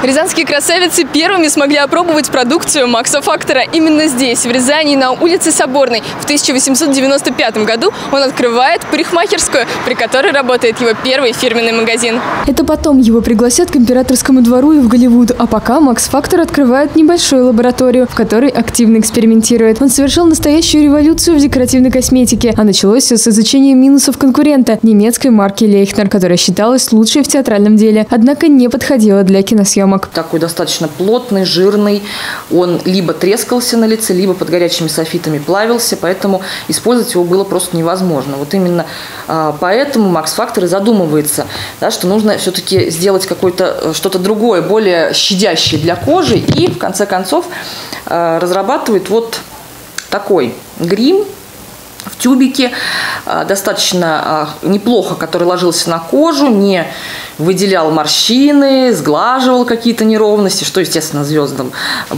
Рязанские красавицы первыми смогли опробовать продукцию Макса Фактора. Именно здесь, в Рязани, на улице Соборной, в 1895 году он открывает парикмахерскую, при которой работает его первый фирменный магазин. Это потом его пригласят к императорскому двору и в Голливуд. А пока Макс Фактор открывает небольшую лабораторию, в которой активно экспериментирует. Он совершил настоящую революцию в декоративной косметике. А началось все с изучения минусов конкурента – немецкой марки Лейхнер, которая считалась лучшей в театральном деле, однако не подходила для киносъемок. Такой достаточно плотный, жирный. Он либо трескался на лице, либо под горячими софитами плавился, поэтому использовать его было просто невозможно. Вот именно поэтому Макс Фактор и задумывается, да, что нужно все-таки сделать что-то другое, более щадящее для кожи. И в конце концов разрабатывает вот такой грим в тюбике, достаточно неплохо, который ложился на кожу, не выделял морщины, сглаживал какие-то неровности, что, естественно, звездам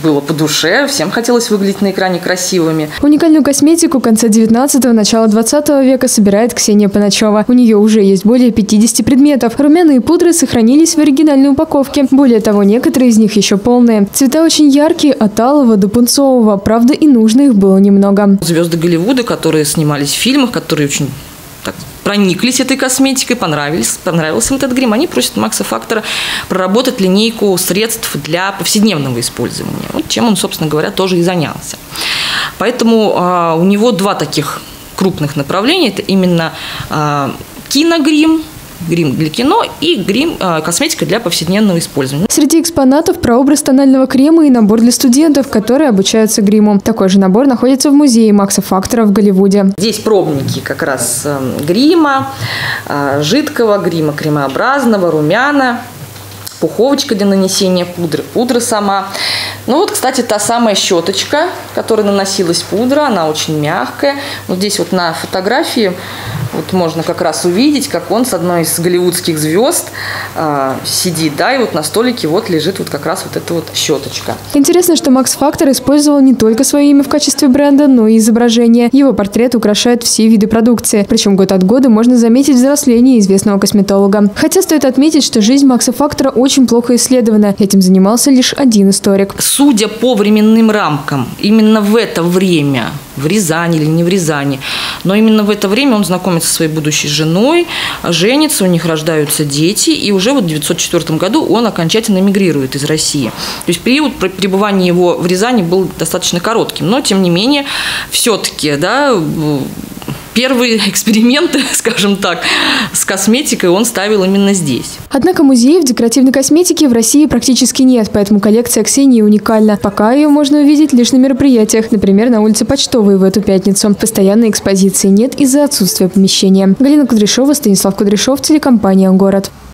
было по душе. Всем хотелось выглядеть на экране красивыми. Уникальную косметику конца 19-го, начала 20 века собирает Ксения Паначева. У нее уже есть более 50 предметов. Румяна и пудры сохранились в оригинальной упаковке. Более того, некоторые из них еще полные. Цвета очень яркие, от алого до пунцового. Правда, и нужно их было немного. Звезды Голливуда, которые снимались в фильмах, которые очень прониклись этой косметикой, понравился им этот грим. Они просят Макса Фактора проработать линейку средств для повседневного использования. Вот чем он, собственно говоря, тоже и занялся. Поэтому у него два таких крупных направления. Это именно киногрим, грим для кино и грим, косметика для повседневного использования. Среди экспонатов прообраз тонального крема и набор для студентов, которые обучаются гриму. Такой же набор находится в музее Макса Фактора в Голливуде. Здесь пробники как раз грима, жидкого грима, кремообразного, румяна, пуховочка для нанесения пудры, пудра сама. Ну вот, кстати, та самая щеточка, которой наносилась пудра, она очень мягкая. Вот здесь вот на фотографии вот можно как раз увидеть, как он с одной из голливудских звезд сидит, да, и вот на столике вот лежит вот как раз вот эта вот щеточка. Интересно, что Макс Фактор использовал не только свое имя в качестве бренда, но и изображение. Его портрет украшают все виды продукции. Причем год от года можно заметить взросление известного косметолога. Хотя стоит отметить, что жизнь Макса Фактора очень плохо исследована. Этим занимался лишь один историк. Судя по временным рамкам, именно в это время, в Рязани или не в Рязани, но именно в это время он знакомится со своей будущей женой, женится, у них рождаются дети, и уже вот в 1904 году он окончательно эмигрирует из России. То есть период пребывания его в Рязани был достаточно коротким, но тем не менее все-таки, да, первые эксперименты, скажем так, с косметикой он ставил именно здесь. Однако музеев декоративной косметики в России практически нет, поэтому коллекция Ксении уникальна. Пока ее можно увидеть лишь на мероприятиях, например, на улице Почтовой в эту пятницу. Постоянной экспозиции нет из-за отсутствия помещения. Галина Кудряшова, Станислав Кудряшов, телекомпания «Город».